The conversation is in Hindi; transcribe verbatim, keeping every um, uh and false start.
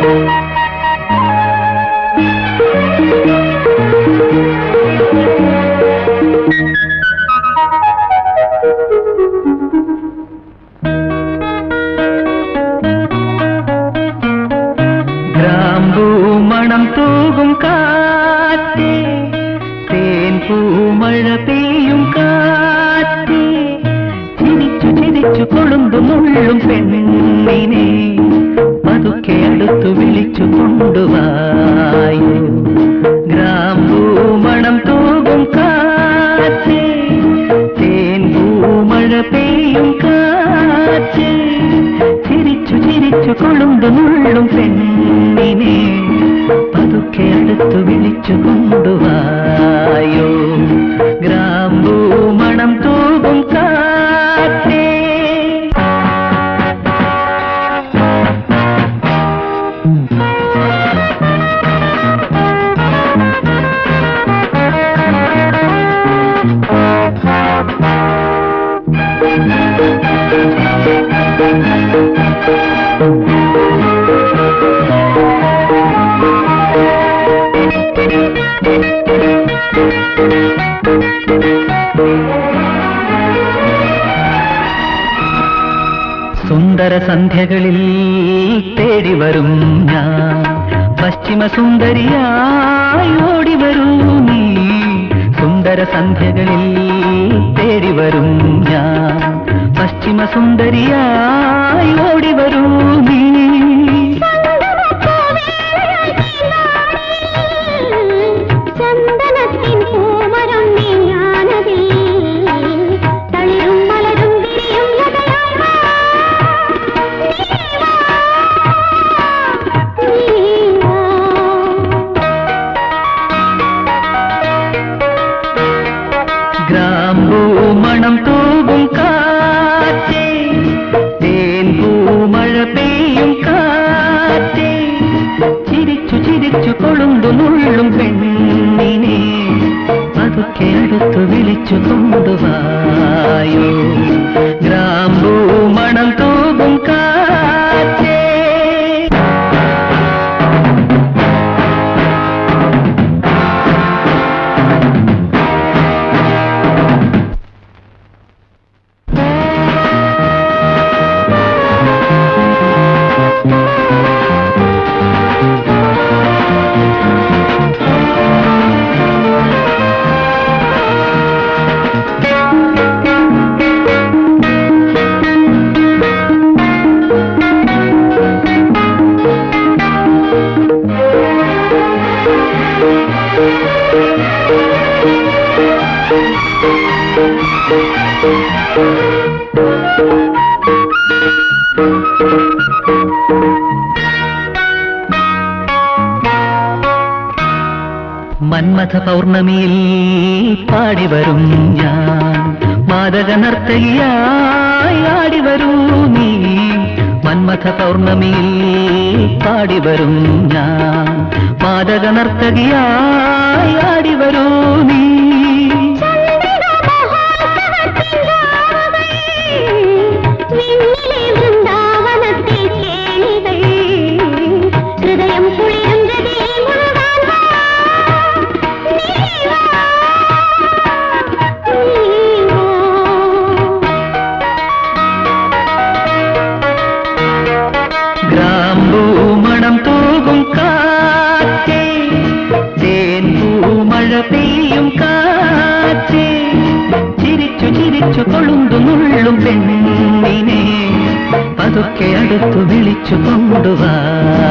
ग्रांपू मणम तूकुम कात्ते तेनपू मळै पेयुम कात्ते चिरिच्चु चिरिच्चु कोळुंदु मुळ्ळुम पेण्णिने पदुक्के अडुत्तु विळिच्चु कोंडु वायु ग्रांपू मणम तूकुम कात्ते तेनपू मळै पेयुम कात्ते चिरिच्चु चिरिच्चु कोळुंदु मुळ्ळुम पेण्णिने पदुके अडुत्तु विळिच्चुकोंडु वायो ग्रांपू मणम तूकुम कात्ते सुंदर संध्याകളിൽ തേടി വരും ഞാൻ പശ്ചിമ സുന്ദരിയായി ഓടി വരും നീ സുന്ദര സംധ്യകളിൽ തേടി വരും ഞാൻ പശ്ചിമ സുന്ദരിയായി ഓടി വരും നീ ग्रांपू मणम तूकुम कात्ते तेनपू मळै पेयुम कात्ते चिरिच्चु चिरिच्चु कोळुंदु मुळ्ळुम पेण्णिने पदुक्के अडुत्तु विळिच्चुकोंडु वायो ग्रांपू मणम तूकुम कात्ते मन्मथ पौर्णमी पाड़ी वरुम मादक नर्तकियाड़ी वरू नी मन्मथ पौर्णमी पाड़ी वरुम मादक नर्तकियाड़ी वरू नी पदुक्के अडुत्तु विळिच्चुकोंडु वा